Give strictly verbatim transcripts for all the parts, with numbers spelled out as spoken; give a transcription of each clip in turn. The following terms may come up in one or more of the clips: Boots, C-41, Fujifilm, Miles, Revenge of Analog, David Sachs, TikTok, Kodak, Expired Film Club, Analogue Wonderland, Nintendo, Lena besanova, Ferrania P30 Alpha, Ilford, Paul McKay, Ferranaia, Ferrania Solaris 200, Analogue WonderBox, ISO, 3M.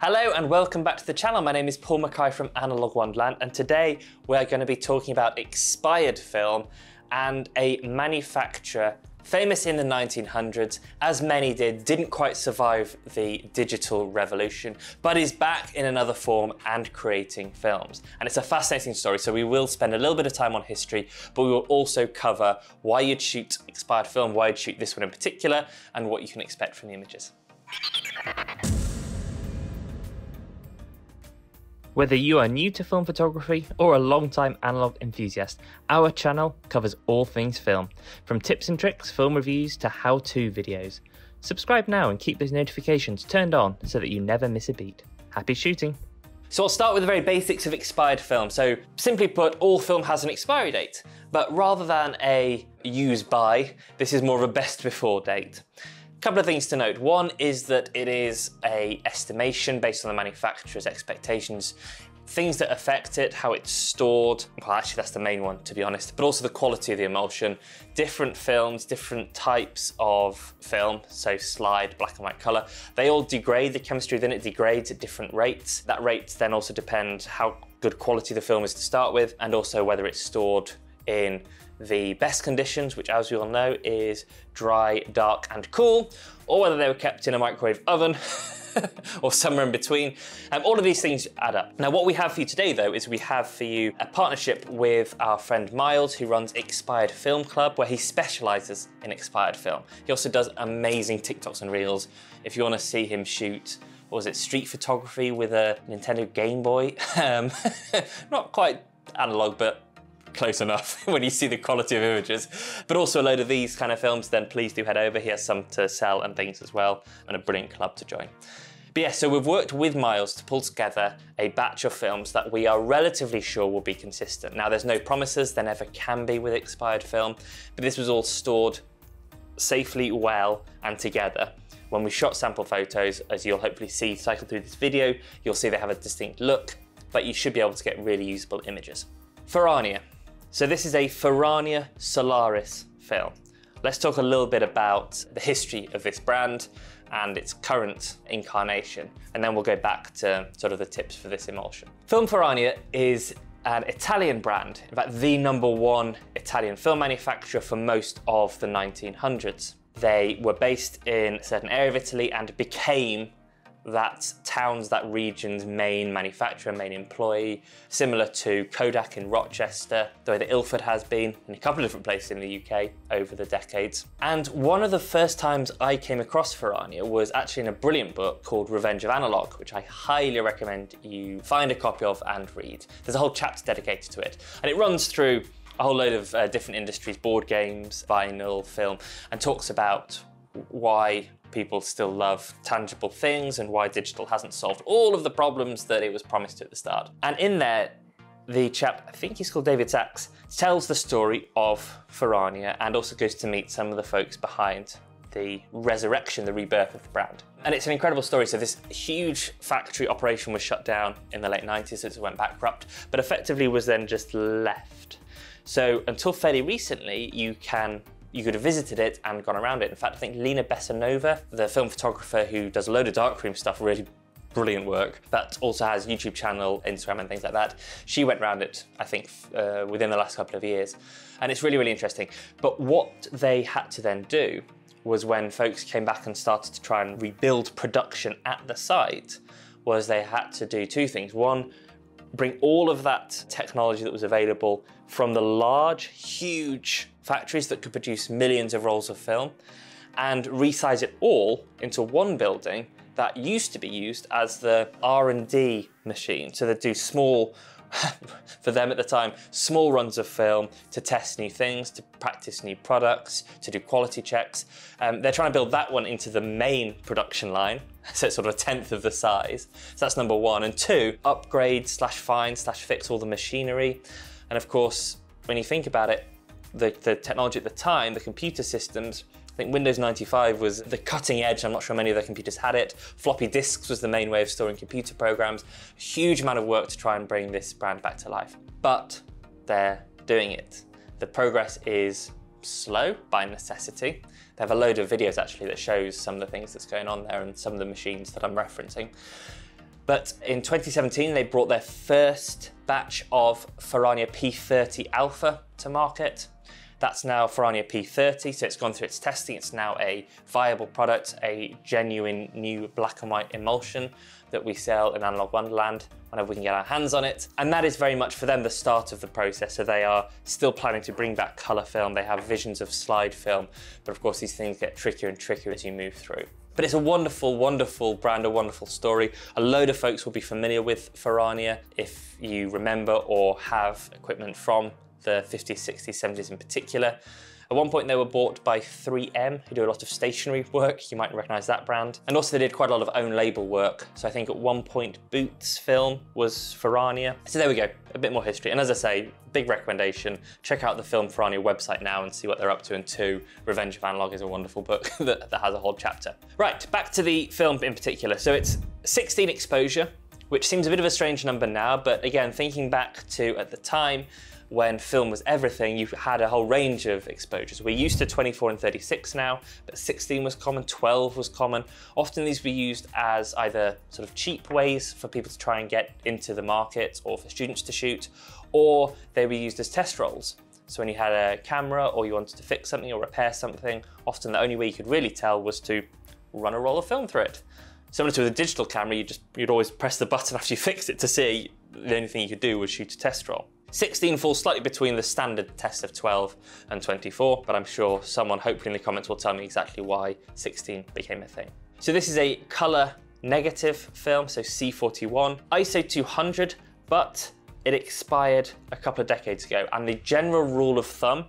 Hello and welcome back to the channel. My name is Paul McKay from Analogue Wonderland, and today we're going to be talking about expired film and a manufacturer famous in the nineteen hundreds, as many did, didn't quite survive the digital revolution, but is back in another form and creating films. And it's a fascinating story, so we will spend a little bit of time on history, but we will also cover why you'd shoot expired film, why you'd shoot this one in particular, and what you can expect from the images. Whether you are new to film photography or a long-time analog enthusiast, our channel covers all things film, from tips and tricks, film reviews to how-to videos. Subscribe now and keep those notifications turned on so that you never miss a beat. Happy shooting! So I'll start with the very basics of expired film. So simply put, all film has an expiry date, but rather than a use by, this is more of a best before date. Couple of things to note. One is that it is an estimation based on the manufacturer's expectations. Things that affect it, how it's stored. Well, actually that's the main one, to be honest, but also the quality of the emulsion. Different films, different types of film, so slide, black and white color, they all degrade. The chemistry within it degrades at different rates. That rate then also depends how good quality the film is to start with, and also whether it's stored in the best conditions, which as we all know is dry, dark and cool, or whether they were kept in a microwave oven or somewhere in between. Um, all of these things add up. Now what we have for you today though is we have for you a partnership with our friend Miles, who runs Expired Film Club, where he specializes in expired film. He also does amazing TikToks and reels. If you want to see him shoot, what was it, street photography with a Nintendo Game Boy? Um, not quite analog, but close enough when you see the quality of images, but also a load of these kind of films, then please do head over. He has some to sell and things as well, and a brilliant club to join. But yeah, so we've worked with Miles to pull together a batch of films that we are relatively sure will be consistent. Now there's no promises, there never can be with expired film, but this was all stored safely, well, and together. When we shot sample photos, as you'll hopefully see cycle through this video, you'll see they have a distinct look, but you should be able to get really usable images. Ferrania. So this is a Ferrania Solaris film. Let's talk a little bit about the history of this brand and its current incarnation, and then we'll go back to sort of the tips for this emulsion. Film Ferrania is an Italian brand, in fact the number one Italian film manufacturer for most of the nineteen hundreds. They were based in a certain area of Italy and became that town's, that region's main manufacturer, main employee, similar to Kodak in Rochester, the way that Ilford has been in a couple of different places in the U K over the decades. And one of the first times I came across Ferrania was actually in a brilliant book called Revenge of Analog, which I highly recommend you find a copy of and read. There's a whole chapter dedicated to it, and it runs through a whole load of uh, different industries, board games, vinyl, film, and talks about why people still love tangible things and why digital hasn't solved all of the problems that it was promised at the start. And in there, the chap, I think he's called David Sachs, tells the story of Ferrania and also goes to meet some of the folks behind the resurrection, the rebirth of the brand. And it's an incredible story. So this huge factory operation was shut down in the late nineties, so it went bankrupt, but effectively was then just left. So until fairly recently, you can You could have visited it and gone around it. In fact, I think Lena Besanova, the film photographer who does a load of darkroom stuff, really brilliant work, but also has a YouTube channel, Instagram and things like that. She went around it, I think, uh, within the last couple of years. And it's really, really interesting. But what they had to then do was, when folks came back and started to try and rebuild production at the site, was they had to do two things. One, bring all of that technology that was available from the large, huge factories that could produce millions of rolls of film and resize it all into one building that used to be used as the R and D machine. So they'd do small, for them at the time, small runs of film to test new things, to practice new products, to do quality checks. Um, they're trying to build that one into the main production line, so it's sort of a tenth of the size. So that's number one. And two, upgrade slash find slash fix all the machinery. And of course, when you think about it, the, the technology at the time, the computer systems, I think Windows ninety-five was the cutting edge. I'm not sure many of their computers had it. Floppy disks was the main way of storing computer programs. A huge amount of work to try and bring this brand back to life, but they're doing it. The progress is slow by necessity. They have a load of videos actually that shows some of the things that's going on there and some of the machines that I'm referencing. But in twenty seventeen, they brought their first batch of Ferrania P thirty Alpha to market. That's now Ferrania P thirty, so it's gone through its testing. It's now a viable product, a genuine new black and white emulsion that we sell in Analogue Wonderland whenever we can get our hands on it. And that is very much for them the start of the process. So they are still planning to bring back colour film. They have visions of slide film, but of course these things get trickier and trickier as you move through. But it's a wonderful, wonderful brand, a wonderful story. A load of folks will be familiar with Ferrania if you remember or have equipment from the fifties, sixties, seventies in particular. At one point they were bought by three M, who do a lot of stationery work. You might recognise that brand. And also they did quite a lot of own label work. So I think at one point Boots film was Ferrania. So there we go, a bit more history. And as I say, big recommendation. Check out the Film Ferrania website now and see what they're up to. And two, Revenge of Analog is a wonderful book that, that has a whole chapter. Right, back to the film in particular. So it's sixteen exposure, which seems a bit of a strange number now, but again, thinking back to at the time, when film was everything, you had a whole range of exposures. We're used to twenty-four and thirty-six now, but sixteen was common, twelve was common. Often these were used as either sort of cheap ways for people to try and get into the market or for students to shoot, or they were used as test rolls. So when you had a camera or you wanted to fix something or repair something, often the only way you could really tell was to run a roll of film through it. Similar to with a digital camera, you just, you'd always press the button after you fixed it to see. The only thing you could do was shoot a test roll. sixteen falls slightly between the standard test of twelve and twenty-four, but I'm sure someone hopefully in the comments will tell me exactly why sixteen became a thing. So this is a color negative film, so C forty-one, I S O two hundred, but it expired a couple of decades ago. And the general rule of thumb,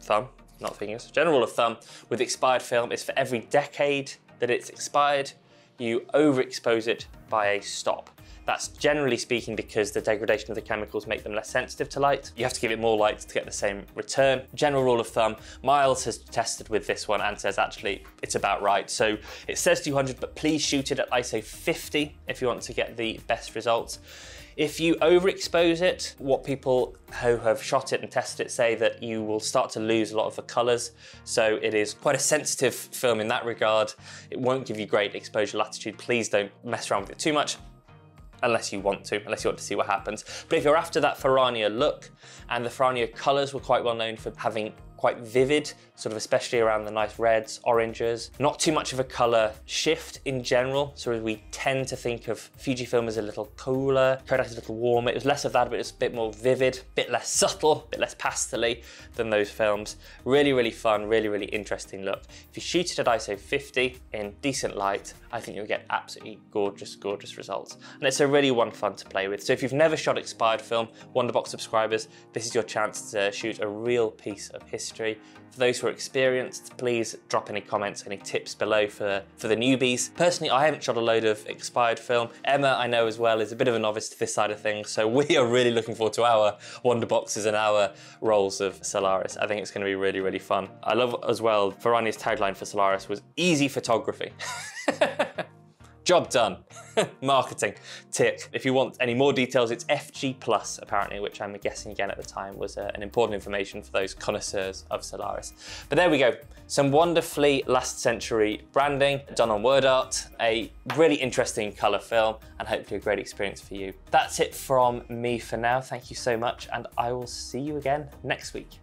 thumb, not fingers, general rule of thumb with expired film is for every decade that it's expired, you overexpose it by a stop. That's generally speaking because the degradation of the chemicals make them less sensitive to light. You have to give it more light to get the same return. General rule of thumb, Miles has tested with this one and says actually it's about right. So it says two hundred, but please shoot it at I S O fifty if you want to get the best results. If you overexpose it, what people who have shot it and tested it say that you will start to lose a lot of the colors. So it is quite a sensitive film in that regard. It won't give you great exposure latitude. Please don't mess around with it too much. Unless you want to, unless you want to see what happens. But if you're after that Ferrania look, and the Ferrania colors were quite well known for having quite vivid, sort of especially around the nice reds, oranges, not too much of a color shift in general. So we tend to think of Fujifilm as a little cooler, Kodak as a little warmer. It was less of that, but it was a bit more vivid, a bit less subtle, a bit less pastely than those films. Really, really fun, really, really interesting look. If you shoot it at I S O fifty in decent light, I think you'll get absolutely gorgeous, gorgeous results. And it's a really one fun to play with. So if you've never shot expired film, Wonderbox subscribers, this is your chance to shoot a real piece of history. For those who are experienced, please drop any comments, any tips below for, for the newbies. Personally, I haven't shot a load of expired film. Emma, I know as well, is a bit of a novice to this side of things, so we are really looking forward to our Wonderboxes and our rolls of Solaris. I think it's going to be really, really fun. I love as well, Ferrania's tagline for Solaris was easy photography. Job done. Marketing, tick. If you want any more details, it's F G plus apparently, which I'm guessing again at the time was uh, an important information for those connoisseurs of Solaris. But there we go. Some wonderfully last century branding done on word art, a really interesting color film, and hopefully a great experience for you. That's it from me for now. Thank you so much, and I will see you again next week.